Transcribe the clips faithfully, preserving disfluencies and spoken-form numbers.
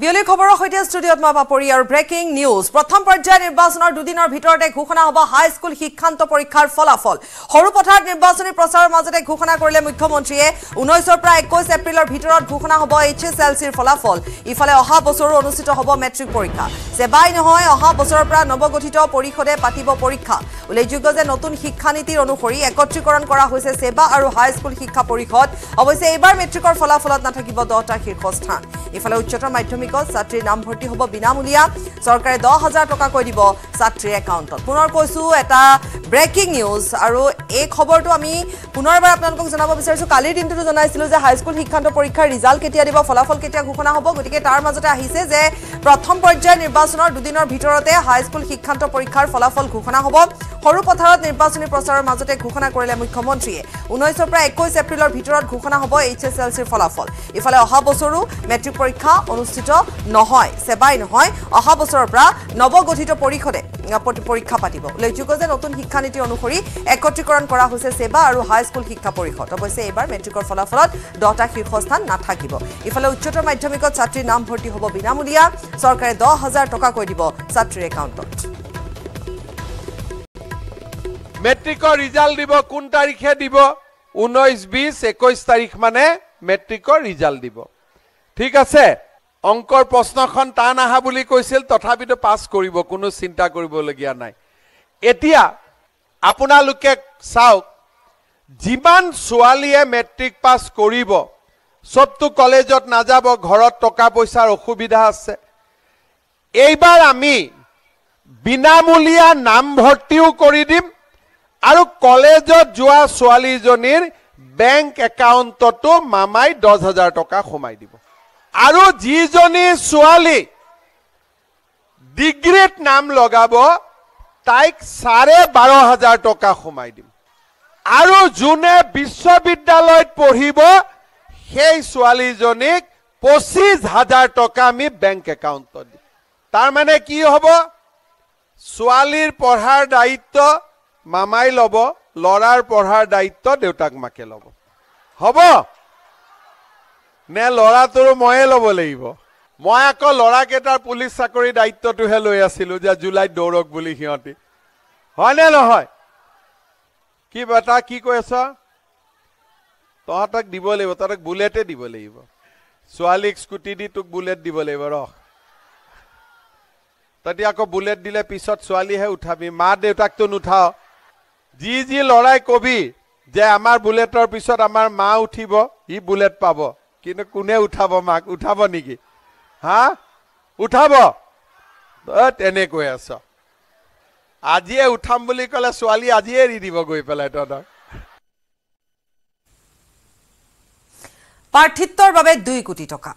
বিয়লি খবৰৰ সৈতে ষ্টুডিঅ'ত মই পাপৰি আৰু ব্ৰেকিং নিউজ। প্ৰথম পৰ্যায়ৰ নিৰ্বাচনৰ দুদিনৰ ভিতৰতে ঘোষণা হ'ব হাইস্কুল শিক্ষান্ত পৰীক্ষাৰ ফলাফল। সৰুপথাৰত নিৰ্বাচনী প্ৰচাৰৰ মাজতে ঘোষণা কৰিলে মুখ্যমন্ত্ৰীয়ে ঊনৈছৰ পৰা একৈছ এপ্ৰিলৰ ভিতৰত ঘোষণা হ'ব এইচ এছ এল চিৰ ফলাফল। ইফালে অহা বছৰো অনুষ্ঠিত হ'ব মেট্ৰিক পৰীক্ষা। চেবাই নহয়, অহা বছৰৰ পৰা নৱগঠিত পৰিষদে পাতিব পৰীক্ষা। উল্লেখযোগ্য যে নতুন শিক্ষানীতিৰ অনুসৰি একত্ৰীকৰণ কৰা হৈছে চেবা আৰু হাইস্কুল শিক্ষা পৰিষদ। অৱশ্যে এইবাৰ মেট্ৰিকৰ ফলাফলত নাথাকিব দহটা শীৰ্ষস্থান। ইফালে উচ্চতৰ মাধ্যমিক ছাত্ৰীৰ নামভৰ্তি হ'ব বিনামূলীয়া। চৰকাৰে দহ হাজাৰ টকাকৈ দিব ছাত্ৰীৰ একাউণ্টত। পুনৰ কৈছো এটা ব্ৰেকিং নিউজ, আৰু এই খবৰটো আমি পুনৰ এবাৰ আপোনালোকক জনাব বিচাৰিছোঁ। কালিৰ দিনটোতো জনাইছিলোঁ যে হাইস্কুল শিক্ষান্ত পৰীক্ষাৰ ৰিজাল্ট কেতিয়া দিব, ফলাফল কেতিয়া ঘোষণা হ'ব। গতিকে তাৰ মাজতে আহিছে যে প্ৰথম পৰ্যায়ৰ নিৰ্বাচনৰ দুদিনৰ ভিতৰতে হাইস্কুল শিক্ষান্ত পৰীক্ষাৰ ফলাফল ঘোষণা হ'ব। সৰুপথাৰত নিৰ্বাচনী প্ৰচাৰৰ মাজতে ঘোষণা কৰিলে মুখ্যমন্ত্ৰীয়ে ঊনৈছৰ পৰা একৈছ এপ্ৰিলৰ ভিতৰত ঘোষণা হ'ব এইচ এছ এল চিৰ ফলাফল। ইফালে অহা বছৰো মেট্ৰিক পৰীক্ষা অনুষ্ঠিত নহয়, চেবাই নহয়, অহা বছৰৰ পৰা নৱগঠিত পৰিষদে পৰীক্ষা পাতিব। উল্লেখযোগ্য যে নতুন শিক্ষানীতি অনুসৰি একত্ৰীকৰণ কৰা হৈছে চেবা আৰু হাইস্কুল শিক্ষা পৰিষদ। অৱশ্যে এইবাৰ মেট্ৰিকৰ ফলাফলত দহটা শীৰ্ষস্থান নাথাকিব। ইফালে উচ্চতৰ মাধ্যমিকত ছাত্ৰীৰ নামভৰ্তি হ'ব বিনামূলীয়া। চৰকাৰে দহ হাজাৰ টকাকৈ দিব ছাত্ৰীৰ একাউণ্টত। মেট্ৰিকৰ ৰিজাল্ট দিব কোন তাৰিখে দিব? ঊনৈছ বিশ একৈছ তাৰিখ মানে মেট্ৰিকৰ ৰিজাল্ট দিব। ঠিক আছে, অংকৰ প্ৰশ্নখন টান আহা বুলি কৈছিল, তথাপিতো পাছ কৰিব, কোনো চিন্তা কৰিবলগীয়া নাই। এতিয়া আপোনালোকে চাওক, যিমান ছোৱালীয়ে মেট্ৰিক পাছ কৰিব চবটো কলেজত নাযাব, ঘৰত টকা পইচাৰ অসুবিধা আছে। এইবাৰ আমি বিনামূলীয়া নামভৰ্তিও কৰি দিম আৰু কলেজত যোৱা ছোৱালীজনীৰ বেংক একাউণ্টতো মামাই দহ হাজাৰ টকা সোমাই দিব। আৰু যিজনী ছোৱালী ডিগ্ৰীত নাম লগাব তাইক চাৰে বাৰ হাজাৰ টকা সোমাই দিম। আৰু যোনে বিশ্ববিদ্যালয়ত পঢ়িব সেই ছোৱালীজনীক পঁচিছ হাজাৰ টকা আমি বেংক একাউণ্টত দিম। তাৰমানে কি হ'ব? ছোৱালীৰ পঢ়াৰ দায়িত্ব মামাই ল'ব, ল'ৰাৰ পঢ়াৰ দায়িত্ব দেউতাক মাকে ল'ব। হ'ব নে ল'ৰাটোৰ ময়ে ল'ব লাগিব? মই আকৌ ল'ৰাকেইটাৰ পুলিচ চাকৰিৰ দায়িত্বটোহে লৈ আছিলোঁ যে জুলাইত দৌৰক বুলি সিহঁতি, হয়নে নহয়? কি বেটা কি কৈ আছ? তহঁতক দিব লাগিব, তহঁতক বুলেটে দিব লাগিব। ছোৱালীক স্কুটি দি তোক বুলেট দিব লাগিব, ৰহ। তেতিয়া আকৌ বুলেট দিলে পিছত ছোৱালীহে উঠাবি, মা দেউতাকতো নুঠাও। যি যি ল'ৰাই কবি যে আমাৰ বুলেটৰ পিছত আমাৰ মা উঠিব, ই বুলেট পাব। কিন্তু কোনে উঠাব? মাক উঠাব নেকি? হা, উঠাব? তেনেকৈ আছ, আজিয়ে উঠাম বুলি ক'লে ছোৱালী আজিয়ে এৰি দিব গৈ পেলাই। তহঁতক প্ৰাৰ্থিত্বৰ বাবে দুই কোটি টকা।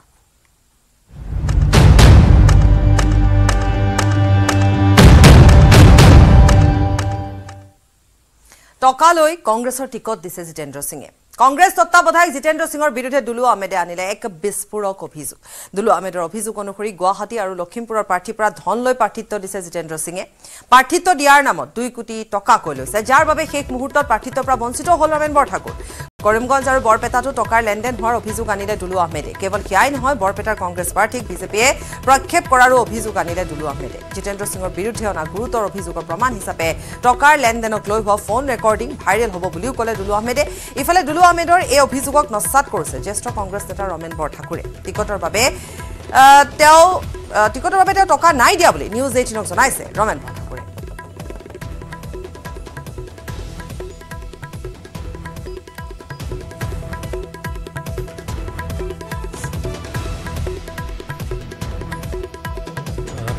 টকা লৈ কংগ্ৰেছৰ টিকট দিছে জিতেন্দ্ৰ সিঙে। কংগ্ৰেছ তত্বাৱধায়ক জিতেন্দ্ৰ সিঙৰ বিৰুদ্ধে দুলু আহমেদে আনিলে এক বিস্ফোৰক অভিযোগ। দুলু আহমেদৰ অভিযোগ অনুসৰি গুৱাহাটী আৰু লখিমপুৰৰ প্ৰাৰ্থীৰ পৰা ধন লৈ প্ৰাৰ্থিত্ব দিছে জিতেন্দ্ৰ সিঙে। প্ৰাৰ্থিত্ব দিয়াৰ নামত দুই কোটি টকাকৈ লৈছে, যাৰ বাবে শেষ মুহূৰ্তত প্ৰাৰ্থিত্বৰ পৰা বঞ্চিত হ'ল ৰমেন বৰঠাকুৰ। কৰিমগঞ্জ আৰু বৰপেটাতো টকাৰ লেনদেন হোৱাৰ অভিযোগ আনিলে দুলু আহমেদে। কেৱল সেয়াই নহয়, বৰপেটাৰ কংগ্ৰেছ প্ৰাৰ্থীক বিজেপিয়ে প্ৰক্ষেপ কৰাৰো অভিযোগ আনিলে দুলু আহমেদে। জিতেন্দ্ৰ সিঙৰ বিৰুদ্ধে অনা গুৰুতৰ অভিযোগৰ প্ৰমাণ হিচাপে টকাৰ লেনদেনক লৈ হোৱা ফোন ৰেকৰ্ডিং ভাইৰেল হ'ব বুলিও ক'লে দুলু আহমেদে। ইফালে দুলু আহমেদৰ এই অভিযোগক নস্যাৎ কৰিছে জ্যেষ্ঠ কংগ্ৰেছ নেতা ৰমেন বৰঠাকুৰে। টিকটৰ বাবে তেওঁ টিকটৰ বাবে তেওঁ টকা নাই দিয়া বুলি নিউজ এইটিনক জনাইছে ৰমেন বৰঠাকুৰে।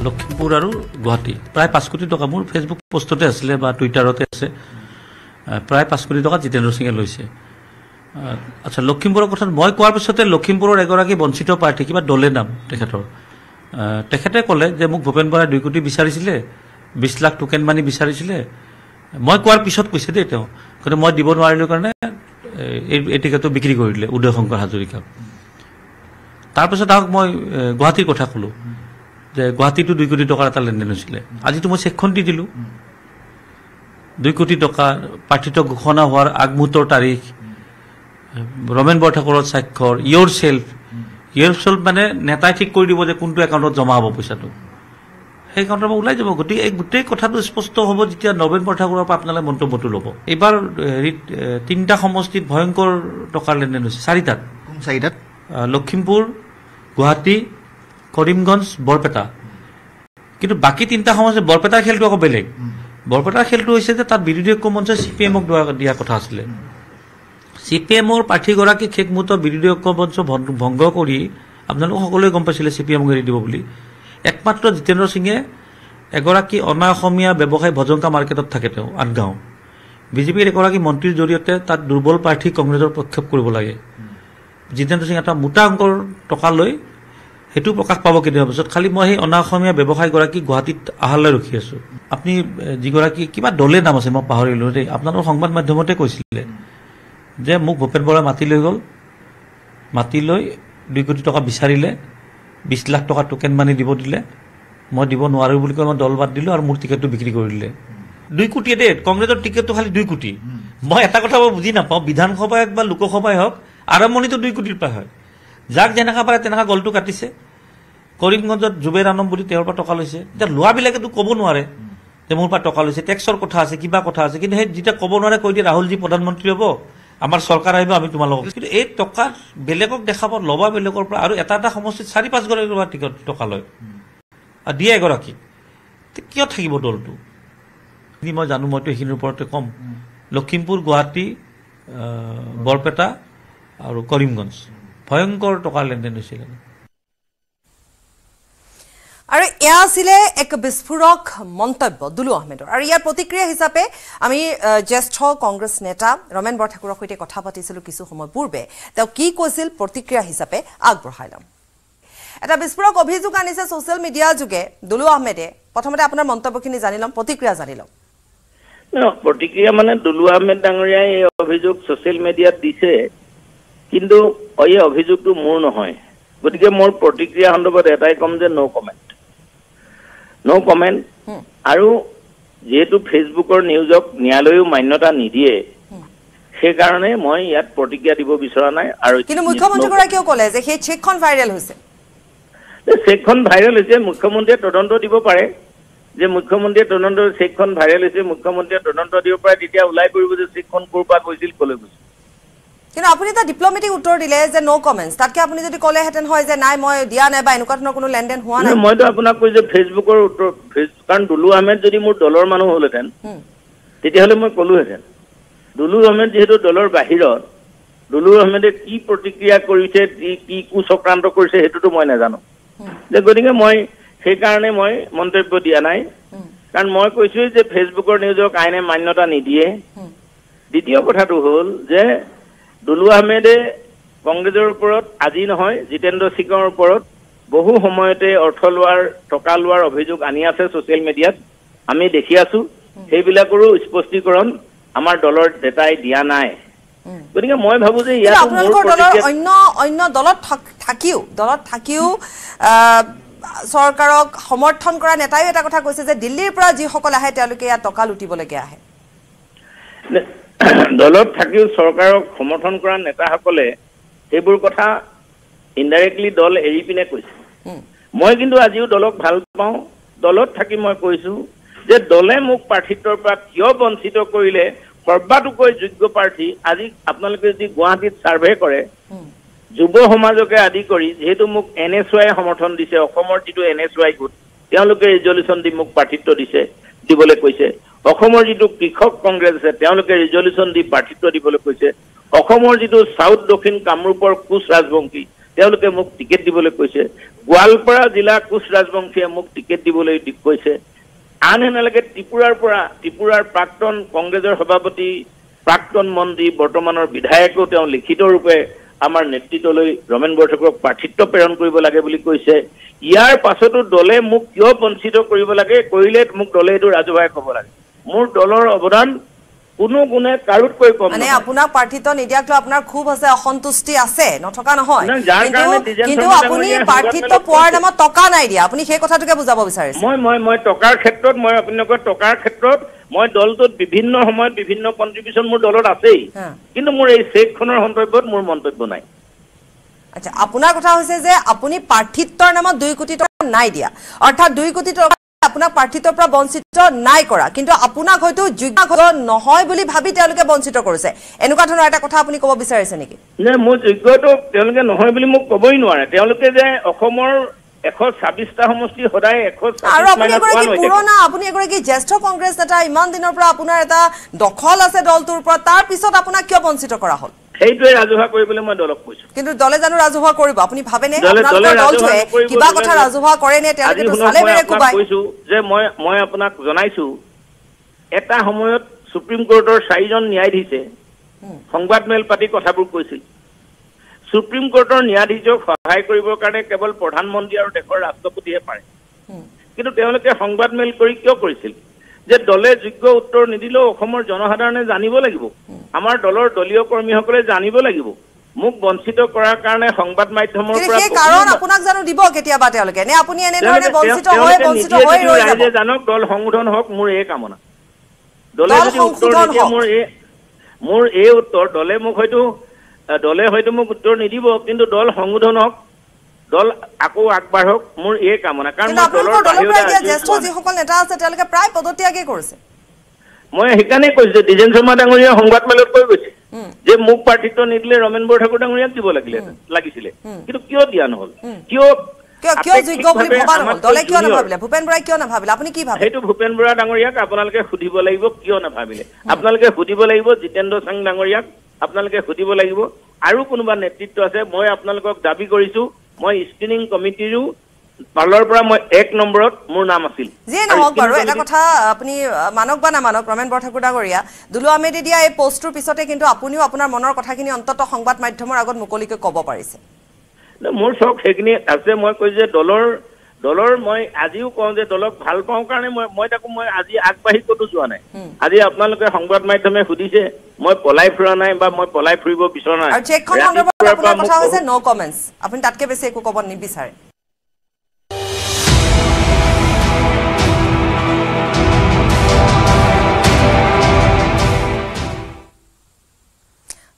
লখিমপুৰ আৰু গুৱাহাটী প্ৰায় পাঁচ কোটি টকা মোৰ ফেচবুক পোষ্টতে আছিলে বা টুইটাৰতে আছে। প্ৰায় পাঁচ কোটি টকা জিতেন্দ্ৰ সিঙে লৈছে। আচ্ছা, লখিমপুৰৰ কথা মই কোৱাৰ পিছতে লখিমপুৰৰ এগৰাকী বঞ্চিত প্ৰাৰ্থী, কিবা দলে নাম তেখেতৰ, তেখেতে ক'লে যে মোক ভূপেন বৰাই দুই কোটি বিচাৰিছিলে, বিশ লাখ টোকেন মানি বিচাৰিছিলে। মই কোৱাৰ পিছত কৈছে দেই তেওঁ, কিন্তু মই দিব নোৱাৰিলোঁ কাৰণে এই টিকেটটো বিক্ৰী কৰি দিলে উদয় শংকৰ হাজৰিকাক। তাৰপিছত আহক মই গুৱাহাটীৰ কথা ক'লোঁ যে গুৱাহাটীতো দুই কোটি টকাৰ এটা লেনদেন হৈছিলে। আজিতো মই চেকখন দি দিলোঁ। দুই কোটি টকা প্ৰাৰ্থিত্ব ঘোষণা হোৱাৰ আগমুহূৰ্তৰ তাৰিখ, ৰমেন বৰঠাকুৰৰ স্বাক্ষৰ, ইয়ৰ চেল্ফ, ইয়াৰ পিছত মানে নেতাই ঠিক কৰি দিব যে কোনটো একাউণ্টত জমা হ'ব পইচাটো, সেই একাউণ্টৰ পৰা ওলাই যাব। গতিকে এই গোটেই কথাটো স্পষ্ট হ'ব যেতিয়া নবেন পঠাকুৰৰ পৰা আপোনালোকে মন্তব্যটো ল'ব। এইবাৰ হেৰিত তিনিটা সমষ্টিত ভয়ংকৰ টকাৰ লেনদেন হৈছে, চাৰিটাত চাৰিটাত লখিমপুৰ, গুৱাহাটী, কৰিমগঞ্জ, বৰপেটা। কিন্তু বাকী তিনিটা সমষ্টিত বৰপেটাৰ খেলটো আকৌ বেলেগ। বৰপেটাৰ খেলটো হৈছে যে তাত বিৰোধী ঐক্য মঞ্চই চি পি এমক দিয়া কথা আছিলে। চি পি এমৰ প্ৰাৰ্থীগৰাকীক শেষ মুহূৰ্তত বিৰোধী ঐক্য মঞ্চ ভংগ কৰি আপোনালোক সকলোৱে গম পাইছিলে চি পি এমক এৰি দিব বুলি। একমাত্ৰ জিতেন্দ্ৰ সিঙে, এগৰাকী অনা অসমীয়া ব্যৱসায়ী, ভজংকা মাৰ্কেটত থাকে তেওঁ আঠগাঁও, বিজেপিৰ এগৰাকী মন্ত্ৰীৰ জৰিয়তে তাত দুৰ্বল প্ৰাৰ্থী কংগ্ৰেছৰ প্ৰক্ষেপ কৰিব লাগে। জিতেন্দ্ৰ সিং এটা মোটা অংকৰ টকা লৈ সেইটো প্ৰকাশ পাব কেইদিনৰ পিছত। খালি মই সেই অনা অসমীয়া ব্যৱসায়ীগৰাকী গুৱাহাটীত আহাৰলৈ ৰখি আছোঁ। আপুনি যিগৰাকী কিবা দলে নাম আছে মই পাহৰিলোঁ দেই, আপোনালোকৰ সংবাদ মাধ্যমতে কৈছিলে যে মোক ভূপেন বৰাই মাতি লৈ গ'ল, মাতি লৈ দুই কোটি টকা বিচাৰিলে, বিশ লাখ টকা টোকেন মানি দিব দিলে, মই দিব নোৱাৰোঁ বুলি কৈ মই দল বাদ দিলোঁ আৰু মোৰ টিকেটটো বিক্ৰী কৰি দিলে। দুই কোটিয়ে দেই, কংগ্ৰেছৰ টিকেটটো খালি দুই কোটি। মই এটা কথা মই বুজি নাপাওঁ, বিধানসভাই হওক বা লোকসভাই হওক আৰম্ভণিটো দুই কোটিৰ পৰা হয়। যাক যেনেকা পাৰে তেনেকা গলটো কাটিছে। কৰিমগঞ্জত জুবেৰ আনম বুলি তেওঁৰ পৰা টকা লৈছে। এতিয়া লোৱাবিলাকেতো ক'ব নোৱাৰে যে মোৰ পৰা টকা লৈছে, টেক্সৰ কথা আছে, কিবা কথা আছে, কিন্তু সেই যেতিয়া ক'ব নোৱাৰে কৈ দিয়ে ৰাহুলজী প্ৰধানমন্ত্ৰী হ'ব, আমাৰ চৰকাৰ আহিব, আমি তোমালোকক। কিন্তু এই টকা বেলেগক দেখাব, ল'বা বেলেগৰ পৰা। আৰু এটা এটা সমষ্টিত চাৰি পাঁচগৰাকী টিকট টকা লয় আৰু দিয়ে এগৰাকী, কিয় থাকিব দলটো? মই জানো, মইতো এইখিনিৰ ওপৰতে ক'ম। লখিমপুৰ, গুৱাহাটী, বৰপেটা আৰু কৰিমগঞ্জ ভয়ংকৰ টকাৰ লেনদেন হৈছিল। আৰু এয়া আছিলে এক বিস্ফোৰক মন্তব্য দুলু আহমেদৰ। আৰু ইয়াৰ প্ৰতিক্ৰিয়া হিচাপে আমি জ্যেষ্ঠ কংগ্ৰেছ নেতা ৰমেন বৰঠাকুৰৰ সৈতে কথা পাতিছিলোঁ কিছু সময় পূৰ্বে। তেওঁ কি কৈছিল প্ৰতিক্ৰিয়া হিচাপে আগবঢ়াই ল'ম। এটা বিস্ফোৰক অভিযোগ আনিছে ছ'চিয়েল মিডিয়া যোগে দুলু আহমেদে। প্ৰথমতে আপোনাৰ মন্তব্যখিনি জানি ল'ম, প্ৰতিক্ৰিয়া জানি ল'ম। প্ৰতিক্ৰিয়া মানে দুলু আহমেদ ডাঙৰীয়াই এই অভিযোগ ছ'চিয়েল মিডিয়াত দিছে, কিন্তু এই অভিযোগটো মোৰ নহয়। গতিকে মোৰ প্ৰতিক্ৰিয়া সন্দৰ্ভত এটাই ক'ম যে ন' কমেণ্ট, ন' কমেণ্ট। আৰু যিহেতু ফেচবুকৰ নিউজক ন্যায়ালয়েও মান্যতা নিদিয়ে, সেইকাৰণে মই ইয়াত প্ৰতিক্ৰিয়া দিব বিচৰা নাই। আৰু কিন্তু মুখ্যমন্ত্ৰীগৰাকীয়ে ক'লে যে সেই চেকখন ভাইৰেল হৈছে। চেকখন ভাইৰেল হৈছে, মুখ্যমন্ত্ৰীয়ে তদন্ত দিব পাৰে যে মুখ্যমন্ত্ৰীয়ে তদন্ত চেকখন ভাইৰেল হৈছে, মুখ্যমন্ত্ৰীয়ে তদন্ত দিব পাৰে, তেতিয়া ওলাই পৰিব যে চেকখন ক'ৰ পৰা গৈছিল, ক'লৈ গৈছিল। কিন্তু আপুনি এটা ডিপ্ল'মেটিক উত্তৰ দিলে যে ন' কমেণ্টছ। তাতকৈ আপুনি যদি ক'লেহেঁতেন হয় যে নাই মই দিয়া নাই বা এনেকুৱা ধৰণৰ কোনো লেনদেন হোৱা নাই, মইতো আপোনাক কৈছো ফেচবুকৰ উত্তৰ। কাৰণ দুলু আহমেদ যদি মোৰ দলৰ মানুহ হ'লহেঁতেন তেতিয়াহ'লে মই ক'লোহেঁতেন। দুলু আহমেদ যিহেতু দলৰ বাহিৰত, দুলু আহমেদে কি প্ৰতিক্ৰিয়া কৰিছে, কি কুচক্ৰান্ত কৰিছে সেইটোতো মই নাজানো। গতিকে মই সেইকাৰণে মই মন্তব্য দিয়া নাই। কাৰণ মই কৈছোৱেই যে ফেচবুকৰ নিউজক আইনে মান্যতা নিদিয়ে। দ্বিতীয় কথাটো হ'ল যে দুলু আহমেদে কংগ্ৰেছৰ ওপৰত আজি নহয় জিতেন্দ্ৰ সিঙৰ ওপৰত বহু সময়তে অৰ্থ লোৱাৰ, টকা লোৱাৰ অভিযোগ আনি আছে ছ'চিয়েল মিডিয়াত, আমি দেখি আছো। সেইবিলাকৰো স্পষ্টীকৰণ আমাৰ দলৰ নেতাই দিয়া নাই। গতিকে মই ভাবো যে আপোনালোকৰ দলৰ অন্য অন্য দলত থাকিও দলত থাকিও চৰকাৰক সমৰ্থন কৰা নেতাই এটা কথা কৈছে যে দিল্লীৰ পৰা যিসকল আহে তেওঁলোকে ইয়াত টকা লুটিবলগীয়া আহে। দলত থাকিও চৰকাৰক সমৰ্থন কৰা নেতাসকলে সেইবোৰ কথা ইনডাইৰেক্টলি দল এৰি পিনে কৈছে। মই কিন্তু আজিও দলক ভাল পাওঁ। দলত থাকি মই কৈছো যে দলে মোক প্ৰাৰ্থিত্বৰ পৰা কিয় বঞ্চিত কৰিলে। সৰ্বাতোকৈ যোগ্য প্ৰাৰ্থী, আজি আপোনালোকে যদি গুৱাহাটীত ছাৰ্ভে কৰে, যুৱ সমাজকে আদি কৰি যিহেতু মোক এন এছ ৱাই সমৰ্থন দিছে, অসমৰ যিটো এন এছ ৱাই গোট, তেওঁলোকে ৰিজলিউশ্যন দি মোক প্ৰাৰ্থিত্ব দিছে, দিবলৈ কৈছে। অসমৰ যিটো কৃষক কংগ্ৰেছ আছে, তেওঁলোকে ৰিজলিউশ্যন দি প্ৰাৰ্থিত্ব দিবলৈ কৈছে। অসমৰ যিটো চাউথ দক্ষিণ কামৰূপৰ কোচ ৰাজবংশী, তেওঁলোকে মোক টিকেট দিবলৈ কৈছে। গোৱালপাৰা জিলা কোচ ৰাজবংশীয়ে মোক টিকেট দিবলৈ কৈছে। আনহেনালৈকে ত্ৰিপুৰাৰ পৰা, ত্ৰিপুৰাৰ প্ৰাক্তন কংগ্ৰেছৰ সভাপতি, প্ৰাক্তন মন্ত্ৰী, বৰ্তমানৰ বিধায়কেও তেওঁ লিখিতৰূপে আমাৰ নেতৃত্বলৈ ৰমেন বৰঠাকুৰক প্ৰাৰ্থিত্ব প্ৰেৰণ কৰিব লাগে বুলি কৈছে। ইয়াৰ পাছতো দলে মোক কিয় বঞ্চিত কৰিব লাগে, কৰিলে মোক দলে এইটো ৰাজহুৱাই ক'ব লাগে। মোৰ দলৰ অৱদান কোনো গুণে কাৰোতকৈ কম নহয়। মানে আপোনাক প্ৰাৰ্থিত্ব নিদিয়াক লৈ আপোনাৰ খুব আছে, অসন্তুষ্টি আছে, নথকা নহয়। কিন্তু আপুনি প্ৰাৰ্থিত্ব পোৱাৰ নামত টকা নাই দিয়া, আপুনি সেই কথাটোকে বুজাব বিচাৰিছে। মই মই মই টকাৰ ক্ষেত্ৰত মই আপোনালোকৰ টকাৰ ক্ষেত্ৰত মই দলটোত বিভিন্ন সময়ত বিভিন্ন কন্ট্ৰিবিউশ্যন মোৰ দলত আছেই, কিন্তু মোৰ এই চেকখনৰ সন্দৰ্ভত মোৰ মন্তব্য নাই। আচ্ছা, আপোনাৰ কথা হৈছে যে আপুনি প্ৰাৰ্থিত্বৰ নামত দুই কোটি টকা নাই দিয়া, অৰ্থাৎ দুই কোটি টকা আপোনাক প্ৰাৰ্থিত্বৰ পৰা বঞ্চিত নাই কৰা, কিন্তু আপোনাক হয়তো যোগ্য নহয় বুলি ভাবি তেওঁলোকে বঞ্চিত কৰিছে, এনেকুৱা ধৰণৰ এটা কথা আপুনি ক'ব বিচাৰিছে নেকি? নে মোৰ যোগ্যটো তেওঁলোকে নহয় বুলি মোক ক'বই নোৱাৰে, তেওঁলোকে যে অসমৰ এশ ছাব্বিশটা সমষ্টি সদায় পুৰণা। আপুনি এগৰাকী জ্যেষ্ঠ কংগ্ৰেছ নেতা, ইমান দিনৰ পৰা আপোনাৰ এটা দখল আছে দলটোৰ পৰা, তাৰ পিছত আপোনাক কিয় বঞ্চিত কৰা হ'ল? সেইটোৱে ৰাজহুৱা কৰিবলৈ মই দলক কৈছো। কিন্তু দলে জানো ৰাজহুৱা কৰিব? আপুনি ভাবেনে আপোনালোকৰ দলটোৱে কিবা কথা ৰাজহুৱা কৰে নে? তেওঁলোকেতো চালে বেৰে কোবাই কৈছো যে মই মই আপোনাক জনাইছো, এটা সময়ত সুপ্ৰিম কোৰ্টৰ চাৰিজন ন্যায়াধীশে সংবাদ মেল পাতি কথাবোৰ কৈছিল। সুপ্ৰিম কোৰ্টৰ ন্যায়াধীশক সহায় কৰিবৰ কাৰণে কেৱল প্ৰধানমন্ত্ৰী আৰু দেশৰ ৰাষ্ট্ৰপতিহে পাৰে, কিন্তু তেওঁলোকে সংবাদ মেল কৰি কিয় কৰিছিল? যে দলে যোগ্য উত্তৰ নিদিলেও অসমৰ জনসাধাৰণে জানিব লাগিব, আমাৰ দলৰ দলীয় কৰ্মীসকলে জানিব লাগিব মোক বঞ্চিত কৰাৰ কাৰণে সংবাদ মাধ্যমৰ পৰা কি কাৰণ আপোনাক জানো দিব কেতিয়াবা তেওঁলোকে নে আপুনি এনে ধৰণে বঞ্চিত হৈ বঞ্চিত হৈ ৰৈ যাব? জানক দল সংগঠন হওক, মোৰ এই কামনা। দলে যদি উত্তৰ নিদিয়ে মোৰ এই মোৰ এই উত্তৰ দলে মোক হয়তো দলে হয়তো মোক উত্তৰ নিদিব, কিন্তু দল সংগঠন হওক, দল আকৌ আগবাঢ়ক, মোৰ এই কামনা। কাৰণ দলৰ জ্যেষ্ঠ যিসকল নেতা আছে তেওঁলোকে প্ৰায় পদত্যাগে কৰিছে। মই সেইকাৰণে কৈছো যে ডিজেন শৰ্মা ডাঙৰীয়া সংবাদ মেলত কৈ গৈছে যে মোক প্ৰাৰ্থিত্ব নিদিলে ৰমেন বৰা ঠাকুৰ ডাঙৰীয়াক দিব লাগিলে লাগিছিলে, কিন্তু কিয় দিয়া নহল? কিয় কিয় যোগ্য বুলি ভবা নহল? দলে কিয় নাভাবিলে? ভূপেন বৰাই কিয় নাভাবিলে? আপুনি কি ভাবে? সেইটো ভূপেন বৰা ডাঙৰীয়াক আপোনালোকে সুধিব লাগিব কিয় নাভাবিলে, আপোনালোকে সুধিব লাগিব জিতেন্দ্ৰ সিং ডাঙৰীয়াক আপোনালোকে সুধিব লাগিব, আৰু কোনোবা নেতৃত্ব আছে। মই আপোনালোকক দাবী কৰিছো, মই স্ক্ৰিনিং কমিটিৰো পালৰ পৰা মই এক নম্বৰত মোৰ নাম আছিল। যিয়ে নহওক বাৰু এটা কথা, আপুনি মানক বা নামানক, ৰমেন বৰঠাকুৰ ডাঙৰীয়া দুলু আহমেদে দিয়া এই পোষ্টটোৰ পিছতে কিন্তু আপুনিও আপোনাৰ মনৰ কথাখিনি অন্তত সংবাদ মাধ্যমৰ আগত মুকলিকৈ ক'ব পাৰিছে। মোৰ চখ সেইখিনি আছে। মই কৈছো যে দলৰ দলৰ মই আজিও কওঁ যে দলক ভাল পাওঁ কাৰণে মই মই তাকো মই আজি আগবাঢ়ি ক'তো যোৱা নাই। আজি আপোনালোকে সংবাদ মাধ্যমে সুধিছে, মই পলাই ফুৰা নাই বা মই পলাই ফুৰিব বিচৰা নাই। আৰু চেকখন সন্দৰ্ভত আপোনাৰ কথা হৈছে নো কমেন্টছ, আপুনি তাতকৈ বেছি একো ক'ব নিবিচাৰে।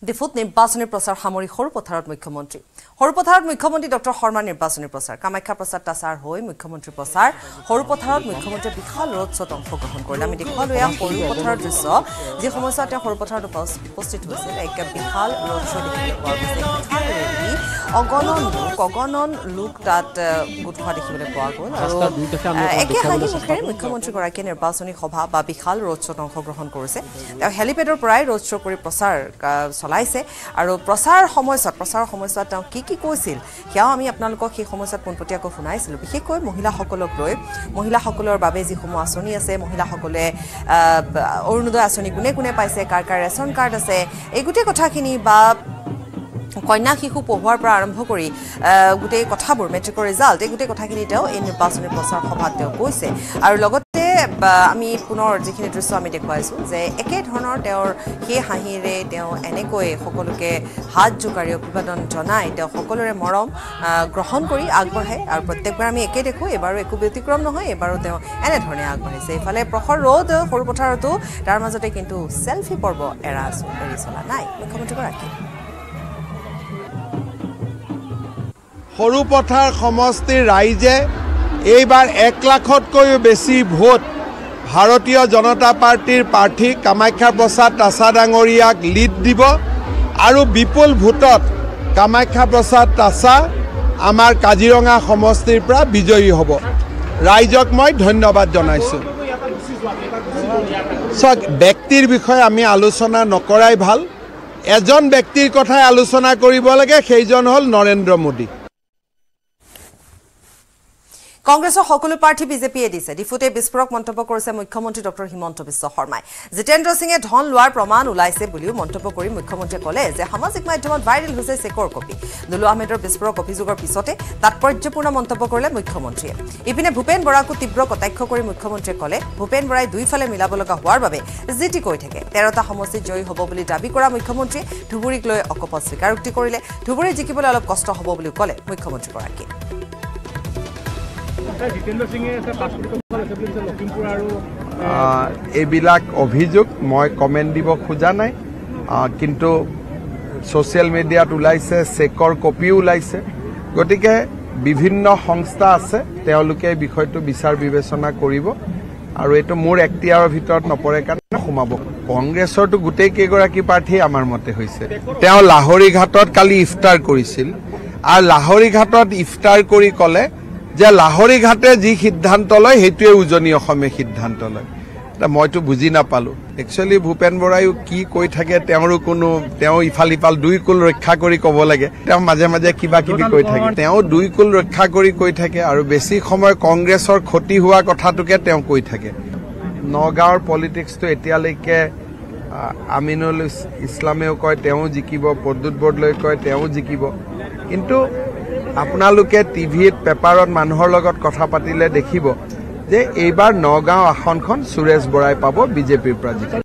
ডিফুত নিৰ্বাচনী প্ৰচাৰ সামৰি সৰুপথাৰত মুখ্যমন্ত্ৰী। সৰুপথাৰত মুখ্যমন্ত্ৰী ডক্টৰ শৰ্মাৰ নিৰ্বাচনী প্ৰচাৰ। কামাখ্যা প্ৰচাৰ তাছাৰ হৈ মুখ্যমন্ত্ৰী প্ৰচাৰ। সৰুপথাৰত মুখ্যমন্ত্ৰীয়ে বিশাল ৰোড শ্ব'ত অংশগ্ৰহণ কৰিলে। আমি দেখুৱালোঁ এয়া সৰুপথাৰৰ দৃশ্য, যি সময়ছোৱাত তেওঁ সৰুপথাৰত উপস্থিত হৈছিল। এক বিশাল ৰোড শ্ব' অগণন লোক অগণন লোক তাত গোট হোৱা দেখিবলৈ পোৱা গ'ল। আৰু একেহাগি মুখেৰে মুখ্যমন্ত্ৰীগৰাকীয়ে নিৰ্বাচনী সভা বা বিশাল ৰোড শ্ব'ত অংশগ্ৰহণ কৰিছে। তেওঁ হেলিপেডৰ পৰাই ৰোড শ্ব' কৰি প্ৰচাৰ চলাইছে। আৰু প্ৰচাৰ সময়ছোৱাত প্ৰচাৰৰ সময়ছোৱাত তেওঁ কি কি কৈছিল সেয়াও আমি আপোনালোকক সেই সময়ছোৱাত পোনপটীয়াকৈ শুনাইছিলোঁ। বিশেষকৈ মহিলাসকলক লৈ, মহিলাসকলৰ বাবে যিসমূহ আঁচনি আছে, মহিলাসকলে অৰুণোদয় আঁচনি কোনে কোনে পাইছে, কাৰ কাৰ ৰেচন কাৰ্ড আছে, এই গোটেই কথাখিনি বা কন্যা শিশু পঢ়োৱাৰ পৰা আৰম্ভ কৰি গোটেই কথাবোৰ, মেট্ৰিকৰ ৰিজাল্ট, এই গোটেই কথাখিনি তেওঁ এই নিৰ্বাচনী প্ৰচাৰ সভাত তেওঁ কৈছে। আৰু লগতে আমি পুনৰ যিখিনি দৃশ্য আমি দেখুৱাইছোঁ যে একেধৰণৰ তেওঁৰ সেই হাঁহিৰে তেওঁ এনেকৈ সকলোকে হাত জোকাৰি অভিবাদন জনাই তেওঁ সকলোৰে মৰম গ্ৰহণ কৰি আগবঢ়ায়। আৰু প্ৰত্যেকবাৰ আমি একেই দেখোঁ, এইবাৰো একো ব্যতিক্ৰম নহয়, এইবাৰো তেওঁ এনেধৰণে আগবাঢ়িছে। এইফালে প্ৰখৰ ৰ'দ সৰুপথাৰতো, তাৰ মাজতে কিন্তু চেল্ফি পৰ্ব এৰা এৰি চলা নাই মুখ্যমন্ত্ৰীগৰাকী। সৰুপথাৰ সমষ্টিৰ ৰাইজে এইবাৰ এক লাখতকৈও বেছি ভোট ভাৰতীয় জনতা পাৰ্টিৰ প্ৰাৰ্থী কামাখ্যা প্ৰসাদ তাছা ডাঙৰীয়াক লিড দিব। আৰু বিপুল ভোটত কামাখ্যা প্ৰসাদ তাছা আমাৰ কাজিৰঙা সমষ্টিৰ পৰা বিজয়ী হ'ব। ৰাইজক মই ধন্যবাদ জনাইছোঁ। চাওক, ব্যক্তিৰ বিষয়ে আমি আলোচনা নকৰাই ভাল। এজন ব্যক্তিৰ কথাই আলোচনা কৰিব লাগে, সেইজন হ'ল নৰেন্দ্ৰ মোদী। কংগ্ৰেছৰ সকলো প্ৰাৰ্থী বিজেপিয়ে দিছে, ডিফুতে বিস্ফোৰক মন্তব্য কৰিছে মুখ্যমন্ত্ৰী ডক্টৰ হিমন্ত বিশ্ব শৰ্মাই। জিতেন্দ্ৰ সিঙে ধন লোৱাৰ প্ৰমাণ ওলাইছে বুলিও মন্তব্য কৰি মুখ্যমন্ত্ৰীয়ে ক'লে যে সামাজিক মাধ্যমত ভাইৰেল হৈছে চেকৰ কপি। দুলু আহমেদৰ বিস্ফোৰক অভিযোগৰ পিছতে তাৎপৰ্যপূৰ্ণ মন্তব্য কৰিলে মুখ্যমন্ত্ৰীয়ে। ইপিনে ভূপেন বৰাকো তীব্ৰ কটাক্ষ কৰি মুখ্যমন্ত্ৰীয়ে ক'লে ভূপেন বৰাই দুইফালে মিলাব লগা হোৱাৰ বাবে যি টি কৈ থাকে। তেৰটা সমষ্টিত জয়ী হ'ব বুলি দাবী কৰা মুখ্যমন্ত্ৰীয়ে ধুবুৰীক লৈ অকপট স্বীকাৰোক্তি কৰিলে। ধুবুৰী জিকিবলৈ অলপ কষ্ট হ'ব বুলিও ক'লে মুখ্যমন্ত্ৰীগৰাকীয়ে। এইবিলাক অভিযোগ মই কমেণ্ট দিব খোজা নাই, কিন্তু সোশ্যাল মিডিয়াত ওলাইছে, চেকৰ কপি ওলাইছে। গতিকে বিভিন্ন সংস্থা আছে, তেওঁলোকে বিষয়টো বিচাৰ বিবেচনা কৰিব আৰু এইটো মোৰ এখতিয়াৰৰ ভিতৰত নপৰে কাৰণে সোমাব। কংগ্ৰেছৰতো গোটেই কেইগৰাকী প্ৰাৰ্থী আমাৰ মতে হৈছে। তেওঁ লাহৰী ঘাটত কালি ইফতাৰ কৰিছিল আৰু লাহৰী ঘাটত ইফতাৰ কৰি ক'লে যে লাহৰী ঘাটে যি সিদ্ধান্ত লয় সেইটোৱে উজনি অসমে সিদ্ধান্ত লয়। মইতো বুজি নাপালোঁ। একচুৱেলি ভূপেন বৰায়ো কি কৈ থাকে, তেওঁৰো কোনো, তেওঁ ইফাল ইফাল দুই কুল ৰক্ষা কৰি ক'ব লাগে, তেওঁ মাজে মাজে কিবা কিবি কৈ থাকে, তেওঁ দুই কুল ৰক্ষা কৰি কৈ থাকে আৰু বেছি সময় কংগ্ৰেছৰ ক্ষতি হোৱা কথাটোকে তেওঁ কৈ থাকে। নগাঁৱৰ পলিটিক্সটো এতিয়ালৈকে আমিনুল ইছলামেও কয় তেওঁ জিকিব, প্ৰদ্যুৎ বৰদলৈ কয় তেওঁ জিকিব, কিন্তু আপোনালোকে টিভিত পেপাৰত মানুহৰ লগত কথা পাতিলে দেখিব যে এইবাৰ নগাঁও আসনখন সুৰেশ বৰাই পাব বিজেপিৰ পৰা জিকি।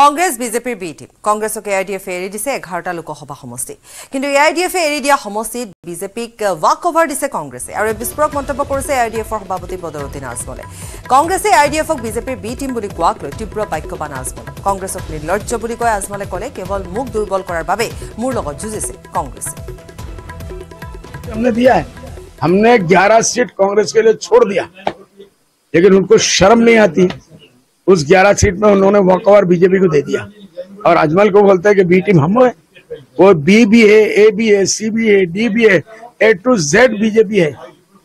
কংগ্ৰেছ বিজেপিৰ বি টিম। কংগ্ৰেছক এ আই ডি এফে এৰি দিছে এঘাৰটা লোকসভা সমষ্টি, কিন্তু এ আই ডি এফে এৰি দিয়া সমষ্টিত বিজেপিক ৱাক অভাৰ দিছে কংগ্ৰেছে আৰু এই বিস্ফোৰক মন্তব্য কৰিছে এ আই ডি এফৰ সভাপতি বদৰুদ্দিন আজমলে। কংগ্ৰেছে এ আই ডি এফক বিজেপিৰ বি টিম বুলি কোৱাক লৈ তীব্ৰ বাক্যবান আজমল। কংগ্ৰেছক নিৰ্লজ্জ বুলি কৈ আজমলে ক'লে কেৱল মোক দুৰ্বল কৰাৰ বাবে মোৰ লগত যুঁজিছে কংগ্ৰেছে। हमने ग्यारह सीट कांग्रेस के लिए छोड़ दिया, लेकिन उनको शर्म नहीं आती। उस ग्यारह सीट में उन्होंने वॉकओवर बीजेपी को दे दिया और अजमल को बोलते हैं कि बी टीम हम है। वो बी भी है, ए भी है, सी भी है, डी भी है, ए टू जेड बीजेपी है।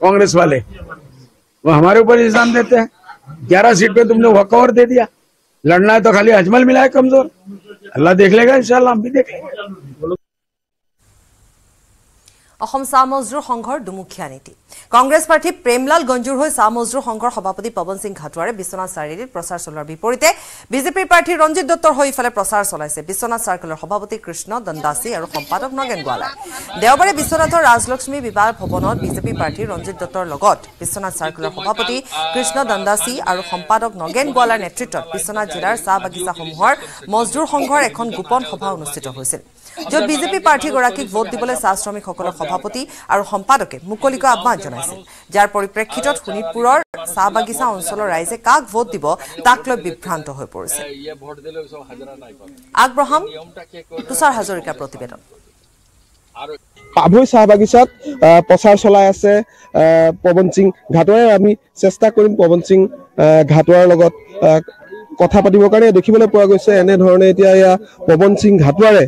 कांग्रेस वाले वो हमारे ऊपर इल्जाम देते हैं, ग्यारह सीट पे तुमने वॉकओवर दे दिया, लड़ना है तो खाली अजमल मिला है कमजोर, अल्लाह देख लेगा, इंशाल्लाह हम भी देख लेंगे। অসম চাহ মজদুৰ সংঘৰ দুমুখীয়া নীতি। কংগ্ৰেছ প্ৰাৰ্থী প্ৰেমলাল গঞ্জুৰ হৈ চাহ মজদুৰ সংঘৰ সভাপতি পৱন সিং ঘাটোৱাৰে বিশ্বনাথ চাৰিআলিত প্ৰচাৰ চলোৱাৰ বিপৰীতে বিজেপিৰ প্ৰাৰ্থী ৰঞ্জিত দত্তৰ হৈ ইফালে প্ৰচাৰ চলাইছে বিশ্বনাথ চাৰ্কলৰ সভাপতি কৃষ্ণ দণ্ডাসী আৰু সম্পাদক নগেন গোৱালা। দেওবাৰে বিশ্বনাথৰ ৰাজলক্ষ্মী বিবাহ ভৱনত বিজেপি প্ৰাৰ্থী ৰঞ্জিত দত্তৰ লগত বিশ্বনাথ চাৰ্কলৰ সভাপতি কৃষ্ণ দণ্ডাসী আৰু সম্পাদক নগেন গোৱালাৰ নেতৃত্বত বিশ্বনাথ জিলাৰ চাহ বাগিচাসমূহৰ মজদুৰ সংঘৰ এখন গোপন সভা অনুষ্ঠিত হৈছিল, য'ত বিজেপি প্ৰাৰ্থীগৰাকীক ভোট দিবলৈ চাহ শ্ৰমিকসকলক সভাপতি আৰু সম্পাদকে মুকলিকৈ আহ্বান জনাইছিল, যাৰ পৰিপ্ৰেক্ষিতত শোণিতপুৰৰ চাহ বাগিচা অঞ্চলৰ ৰাইজে কাক ভোট দিব তাক লৈ বিভ্ৰান্ত হৈ পৰিছে। আগব্ৰহম তুষাৰ হাজৰিকাৰ প্ৰতিবেদন। পাভৈ চাহ বাগিচাত প্ৰচাৰ চলাই আছে পৱন সিং ঘাটোৱাৰে। আমি চেষ্টা কৰিম পৱন সিং ঘাটোৱাৰ লগত কথা পাতিবৰ কাৰণে। দেখিবলৈ পোৱা গৈছে এনেধৰণে এতিয়া এয়া পৱন সিং ঘাটোৱাৰে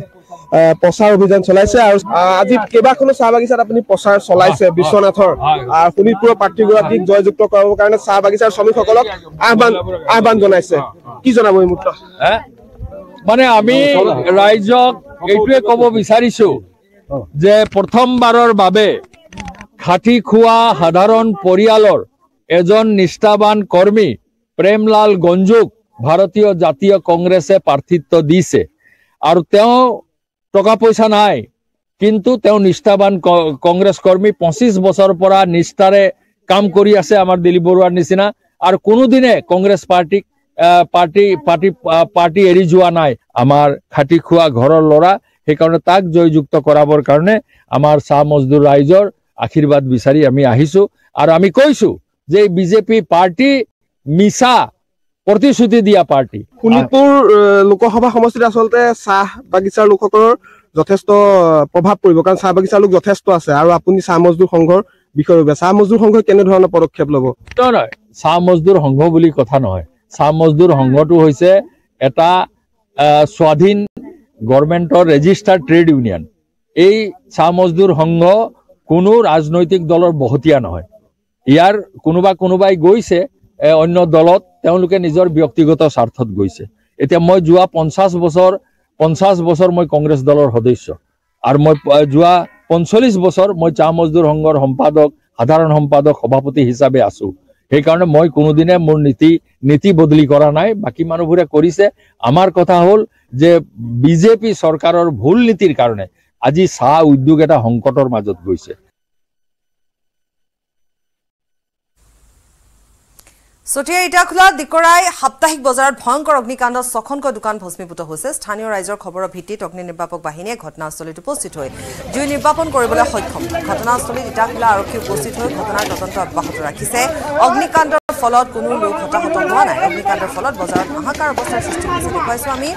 প্ৰচাৰ অভিযান চলাইছে আৰু আজি কেইবাখনো চাহ বাগিচাত আপুনি প্ৰচাৰ চলাইছে বিশ্বনাথৰ শোণিতপুৰৰ প্ৰাৰ্থীগৰাকীক জয়যুক্ত কৰাবৰ কাৰণে চাহ বাগিচাৰ শ্ৰমিকসকলক আহ্বান আহ্বান জনাইছে। কি জনাব এই মুহূৰ্তত? মানে আমি ৰাইজক এইটোৱে ক'ব বিচাৰিছো যে প্ৰথমবাৰৰ বাবে খাটি খোৱা সাধাৰণ পৰিয়ালৰ এজন নিষ্ঠাবান কৰ্মী প্ৰেমলাল গঞ্জুক ভাৰতীয় জাতীয় কংগ্ৰেছে প্ৰাৰ্থিত্ব দিছে আৰু তেওঁ টকা পইচা নাই, কিন্তু তেওঁ নিষ্ঠাবান কংগ্ৰেছ কৰ্মী, পঁচিছ বছৰৰ পৰা নিষ্ঠাৰে কাম কৰি আছে আমাৰ দিলীপ বৰুৱাৰ নিচিনা আৰু কোনোদিনে কংগ্ৰেছ পাৰ্টিক পাৰ্টি পাৰ্টি পাৰ্টি এৰি যোৱা নাই। আমাৰ খাটি খোৱা ঘৰৰ ল'ৰা, সেইকাৰণে তাক জয়যুক্ত কৰাবৰ কাৰণে আমাৰ চাহ মজদুৰ ৰাইজৰ আশীৰ্বাদ বিচাৰি আমি আহিছোঁ আৰু আমি কৈছোঁ যে বিজেপি পাৰ্টি মিছা প্ৰতিশ্ৰুতি দিয়া পাৰ্টি। শোণিতপুৰ লোকসভা সমষ্টিত আচলতে চাহ বাগিচাৰ লোকসকলৰ যথেষ্ট প্ৰভাৱ পৰিব, কাৰণ চাহ বাগিচাৰ লোক যথেষ্ট আছে আৰু আপুনি চাহ মজদুৰ সংঘৰ বিষয়ে চাহ মজদুৰ সংঘই কেনেধৰণৰ পদক্ষেপ ল'ব? নহয়, চাহ মজদুৰ সংঘ বুলি কথা নহয়। চাহ মজদুৰ সংঘটো হৈছে এটা স্বাধীন গভৰ্ণমেণ্টৰ ৰেজিষ্টাৰ্ড ট্ৰেড ইউনিয়ন। এই চাহ মজদুৰ সংঘ কোনো ৰাজনৈতিক দলৰ বহতীয়া নহয়। ইয়াৰ কোনোবা কোনোবাই গৈছে অন্য দলত, তেওঁলোকে নিজৰ ব্যক্তিগত স্বাৰ্থত গৈছে। এতিয়া মই যোৱা পঞ্চাছ বছৰ পঞ্চাছ বছৰ মই কংগ্ৰেছ দলৰ সদস্য আৰু মই যোৱা পঞ্চল্লিছ বছৰ মই চাহ মজদুৰ সংঘৰ সম্পাদক, সাধাৰণ সম্পাদক, সভাপতি হিচাপে আছোঁ। সেইকাৰণে মই কোনোদিনে মোৰ নীতি নীতি বদলি কৰা নাই, বাকী মানুহবোৰে কৰিছে। আমাৰ কথা হ'ল যে বিজেপি চৰকাৰৰ ভুল নীতিৰ কাৰণে আজি চাহ উদ্যোগ এটা সংকটৰ মাজত গৈছে। চতিয়াৰ ইটাখোলাত দিকৰাই সাপ্তাহিক বজাৰত ভয়ংকৰ অগ্নিকাণ্ডত ছখনকৈ দোকান ভস্মীভূত হৈছে। স্থানীয় ৰাইজৰ খবৰৰ ভিত্তিত অগ্নি নিৰ্বাপক বাহিনীয়ে ঘটনাস্থলীত উপস্থিত হৈ জুই নিৰ্বাপন কৰিবলৈ সক্ষম। ঘটনাস্থলীত ইটাখোলা আৰক্ষী উপস্থিত হৈ ঘটনাৰ তদন্ত অব্যাহত ৰাখিছে। অগ্নিকাণ্ডৰ ফলত কোনো লোক হতাহত হোৱা নাই। অগ্নিকাণ্ডৰ ফলত বজাৰত হাহাকাৰ অৱস্থাৰ সৃষ্টি হৈছে। দেখুৱাইছোঁ আমি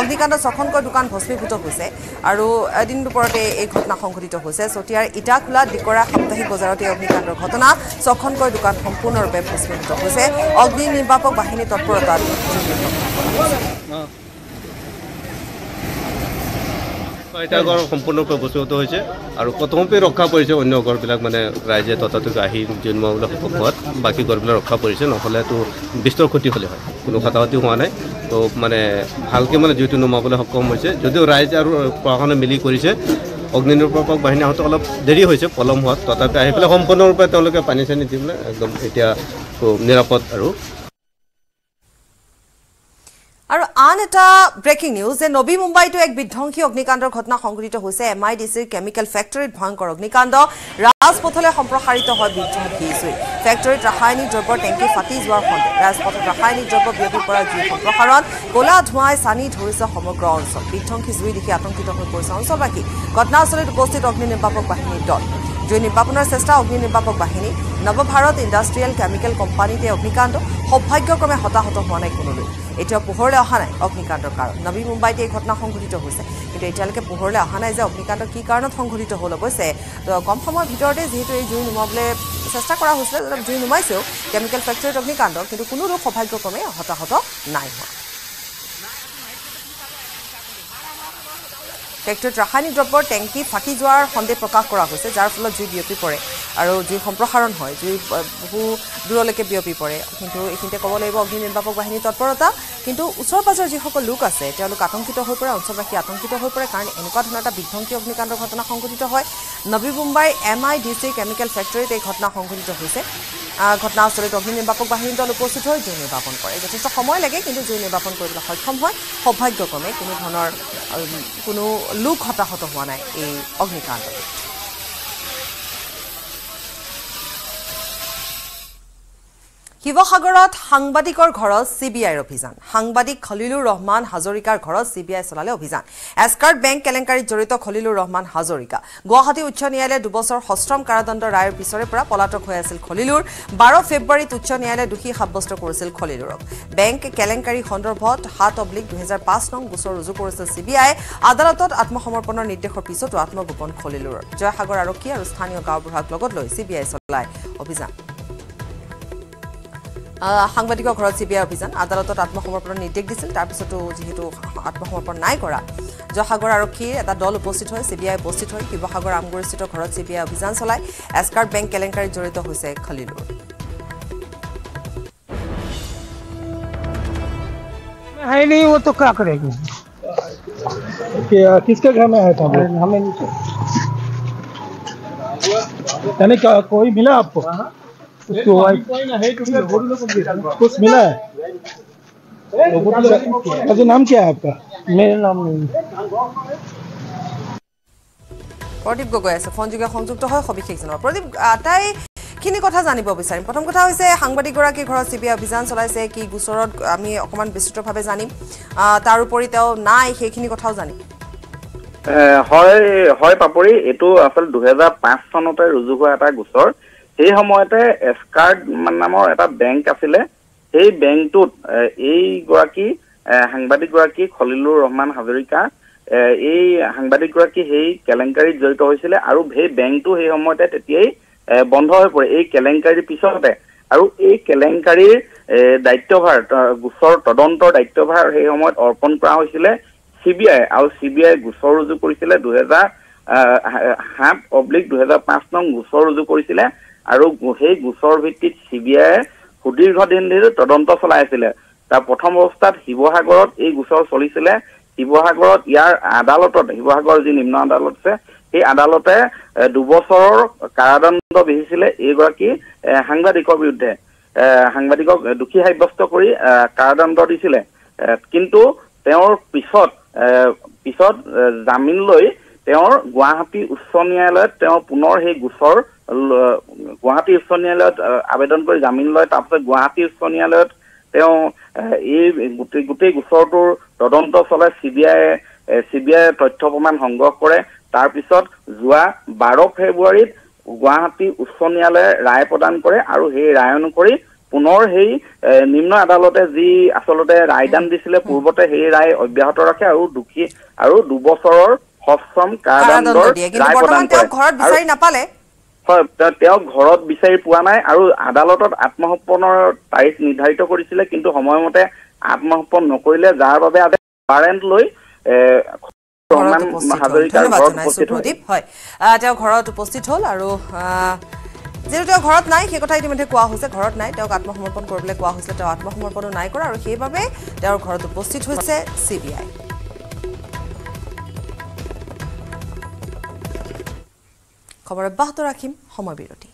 অগ্নিকাণ্ডত ছখনকৈ দোকান ভস্মীভূত হৈছে আৰু এদিন দুপৰতে এই ঘটনা সংঘটিত হৈছে। চতিয়াৰ ইটাখোলা দিকৰা সাপ্তাহিক বজাৰত এই অগ্নিকাণ্ডৰ ঘটনা, ছখনকৈ দোকান সম্পূৰ্ণৰূপে ভস্মীভূত হৈছে। অগ্নি নিৰ্বাপক বাহিনীৰ তৎপৰতাত এটা ঘৰ সম্পূৰ্ণৰূপে ভস্মীভূত হৈছে আৰু প্ৰথমতে ৰক্ষা পৰিছে। অন্য ঘৰবিলাক মানে ৰাইজে ততাতৈক আহি জন্মবিলাক ঘৰত বাকী ঘৰবিলাক ৰক্ষা পৰিছে, নহ'লেতো বিস্তৰ ক্ষতি হ'লে হয়। কোনো হতাহতি হোৱা নাই, তো মানে ভালকৈ মানে জুইটো নুমাবলৈ সক্ষম হৈছে। যদিও ৰাইজ আৰু প্ৰশাসনে মিলি কৰিছে। অগ্নি নিৰ্বাপক বাহিনী আহোঁতে অলপ দেৰি হৈছে, পলম হোৱাত তথাপি আহি পেলাই সম্পূৰ্ণৰূপে তেওঁলোকে পানী চানী দি পেলাই একদম এতিয়া নিৰাপদ। আৰু আৰু আন এটা ব্ৰেকিং নিউজ যে নবী মুম্বাইতো এক বিধ্বংসী অগ্নিকাণ্ডৰ ঘটনা সংঘটিত হৈছে। এম আই ডি চিৰ কেমিকেল ফেক্টৰীত ভয়ংকৰ অগ্নিকাণ্ড, ৰাজপথলৈ সম্প্ৰসাৰিত হয় বিধ্বংসী জুই। ফেক্টৰীত ৰাসায়নিক দ্ৰব্যৰ টেংকি ফাটি যোৱাৰ ফলত ৰাজপথত ৰাসায়নিক দ্ৰব্য বিয়পি পৰা জুই সম্প্ৰসাৰণ, ক'লা ধোঁৱাই চানি ধৰিছে সমগ্ৰ অঞ্চল। বিধ্বংসী জুই দেখি আতংকিত হৈ পৰিছে অঞ্চলবাসী। ঘটনাস্থলীত উপস্থিত অগ্নি নিৰ্বাপক বাহিনীৰ দল। জুই নিৰ্বাপনৰ চেষ্টা অগ্নি নিৰ্বাপক বাহিনী। নৱভাৰত ইণ্ডাষ্ট্ৰিয়েল কেমিকেল কোম্পানীতে অগ্নিকাণ্ড, সৌভাগ্যক্ৰমে হতাহত হোৱা নাই কোনো লোক। এতিয়া পোহৰলৈ অহা নাই অগ্নিকাণ্ডৰ কাৰণ। নবী মুম্বাইত এই ঘটনা সংঘটিত হৈছে, কিন্তু এতিয়ালৈকে পোহৰলৈ অহা নাই যে অগ্নিকাণ্ড কি কাৰণত সংঘটিত হ'ল। অৱশ্যে কম সময়ৰ ভিতৰতে যিহেতু এই জুই নুমাবলৈ চেষ্টা কৰা হৈছিলে, জুই নুমাইছেও কেমিকেল ফেক্টৰীত অগ্নিকাণ্ড, কিন্তু কোনো লোক সৌভাগ্যক্ৰমে হতাহত নাই হোৱা। ফেক্টৰীত ৰাসায়নিক দ্ৰব্যৰ টেংকি ফাটি যোৱাৰ সন্দেহ প্ৰকাশ কৰা হৈছে, যাৰ ফলত জুই বিয়পি পৰে আৰু জুই সম্প্ৰসাৰণ হয়, জুই বহু দূৰলৈকে বিয়পি পৰে। কিন্তু এইখিনিতে ক'ব লাগিব অগ্নি নিৰ্বাপক বাহিনীৰ তৎপৰতা, কিন্তু ওচৰ পাঁজৰ যিসকল লোক আছে তেওঁলোক আতংকিত হৈ পৰে, অঞ্চলবাসী আতংকিত হৈ পৰে, কাৰণ এনেকুৱা ধৰণৰ এটা বিধ্বংসী অগ্নিকাণ্ডৰ ঘটনা সংঘটিত হয়। Navi Mumbai M I D C chemical ফেক্টৰীত এই ঘটনা সংঘটিত হৈছে। ঘটনাস্থলীত অগ্নি নিৰ্বাপক বাহিনীৰ দল উপস্থিত হৈ জুই নিৰ্বাপন কৰে। যথেষ্ট সময় লাগে, কিন্তু জুই নিৰ্বাপন কৰিবলৈ সক্ষম হয়। সৌভাগ্যক্ৰমে কোনো ধৰণৰ কোনো লোক হতাহত হোৱা নাই এই অগ্নিকাণ্ডত। শিৱসাগৰত সাংবাদিকৰ ঘৰত চি বি আইৰ অভিযান। সাংবাদিক খলিলুৰ ৰহমান হাজৰিকাৰ ঘৰত চি বি আই চলালে অভিযান। এস্কাৰ্ট বেংক কেলেংকাৰীত জড়িত খলিলুৰ ৰহমান হাজৰিকা গুৱাহাটী উচ্চ ন্যায়ালয়ে দুবছৰ সশ্ৰম কাৰাদণ্ড ৰায়ৰ পিছৰে পৰা পলাতক হৈ আছিল খলিলুৰ। বাৰ ফেব্ৰুৱাৰীত উচ্চ ন্যায়ালয়ে দোষী সাব্যস্ত কৰিছিল খলিলুৰক। বেংক কেলেংকাৰী সন্দৰ্ভত সাত অব্লিক দুহেজাৰ পাঁচ নং গোচৰ ৰুজু কৰিছিল চি বি আই। আদালতত আত্মসমৰ্পণৰ নিৰ্দেশৰ পিছতো আত্মগোপন খলিলুৰৰ। জয়সাগৰ আৰক্ষী আৰু স্থানীয় গাঁওবুঢ়াক লগত লৈ চি বি আই চলায় অভিযান। সাংবাদিকৰ ঘৰত চি বি আই অভিযান। আদালতত আত্মসমৰ্পণৰ নিৰ্দেশ দিছিল, তাৰপিছতো যিহেতু আত্মসমৰ্পণ নাই কৰা, জয়সাগৰ আৰক্ষীৰ এটা দল উপস্থিত হৈ চি বি আই উপস্থিত হৈ শিৱসাগৰ আমগুৰিস্থিত ঘৰত চি বি আই অভিযান চলাই। এস্কাৰ্ট বেংক কেলেংকাৰীত জড়িত হৈছে খলিলুৰ। कुछ मिला है? अच्छा, नाम क्या है आपका? मेरा नाम प्रदीप गगৈ আছে। ফোনযোগে সংযুক্ত হয় সবিশেষজনৰ। প্ৰদীপ, আটাইখিনি কথা জানিব বিচাৰিম। প্ৰথম কথা হৈছে সাংবাদিকগৰাকীৰ ঘৰত চি বি আই অভিযান চলাইছে, কি গোচৰত আমি অকণমান বিস্তৃতভাৱে জানিম। তাৰোপৰি তেওঁ নাই, সেইখিনি কথাও জানিম। হয় হয় পাপৰি, এইটো আচলতে দুহেজাৰ পাঁচ চনতে ৰুজু হোৱা এটা গোচৰ। সেই সময়তে এস্কাৰ্ট নামৰ এটা বেংক আছিলে। সেই বেংকটোত এইগৰাকী সাংবাদিকগৰাকী খলিলুৰ ৰহমান হাজৰিকা এই সাংবাদিকগৰাকী সেই কেলেংকাৰীত জড়িত হৈছিলে আৰু সেই বেংকটো সেই সময়তে তেতিয়াই বন্ধ হৈ পৰে এই কেলেংকাৰীৰ পিছতে। আৰু এই কেলেংকাৰীৰ দায়িত্বভাৰ গোচৰ তদন্তৰ দায়িত্বভাৰ সেই সময়ত অৰ্পণ কৰা হৈছিলে চি বি আই আৰু চি বি আই গোচৰ ৰুজু কৰিছিলে দুহেজাৰ সাত অব্লিক দুহেজাৰ পাঁচ নং গোচৰ ৰুজু কৰিছিলে আৰু সেই গোচৰ ভিত্তিত চি বি আইয়ে সুদীৰ্ঘ দিন ধৰি তদন্ত চলাই আছিলে। তাৰ প্ৰথম অৱস্থাত শিৱসাগৰত এই গোচৰ চলিছিলে। শিৱসাগৰত ইয়াৰ আদালতত, শিৱসাগৰ যি নিম্ন আদালত আছে, সেই আদালতে দুবছৰৰ কাৰাদণ্ড বিহিছিলে এইগৰাকী সাংবাদিকৰ বিৰুদ্ধে। সাংবাদিকক দোষী সাব্যস্ত কৰি কাৰাদণ্ড দিছিলে, কিন্তু তেওঁৰ পিছত পিছত জামিন লৈ তেওঁৰ গুৱাহাটী উচ্চ ন্যায়ালয়ত তেওঁ পুনৰ সেই গোচৰ গুৱাহাটী উচ্চ ন্যায়ালয়ত আবেদন কৰি জামিন লয়। তাৰপিছত গুৱাহাটী উচ্চ ন্যায়ালয়ত তেওঁ এই গোটেই গোটেই গোচৰটোৰ তদন্ত চলাই C B I C B I তথ্য প্ৰমাণ সংগ্ৰহ কৰে। তাৰপিছত যোৱা বাৰ ফেব্ৰুৱাৰীত গুৱাহাটী উচ্চ ন্যায়ালয়ে ৰায় প্ৰদান কৰে আৰু সেই ৰায় অনুসৰি পুনৰ সেই নিম্ন আদালতে যি আচলতে ৰায়দান দিছিলে পূৰ্বতে সেই ৰায় অব্যাহত ৰাখে আৰু দুখী আৰু দুবছৰৰ সশ্ৰম কাৰাদণ্ডৰ ৰায় প্ৰদান কৰে। ঘৰত বিচাৰি নাপালে, হয়, তেওঁ ঘৰত বিচাৰি পোৱা নাই আৰু আদালতত আত্মসমৰ্পণৰ তাৰিখ নিৰ্ধাৰিত কৰিছিলে, কিন্তু সময়মতে আত্মসমৰ্পণ নকৰিলে, যাৰ বাবে ৱাৰেণ্ট লৈ তেওঁ ঘৰত উপস্থিত হল আৰু যেহেতু তেওঁ ঘৰত নাই সেই কথা ইতিমধ্যে কোৱা হৈছে, ঘৰত নাই, তেওঁক আত্মসমৰ্পণ কৰিবলৈ কোৱা হৈছিলে, তেওঁ আত্মসমৰ্পণো নাই কৰা আৰু সেইবাবে তেওঁৰ ঘৰত উপস্থিত হৈছে চি বি আই। খবৰ অব্যাহত ৰাখিম, সময় বিৰতি।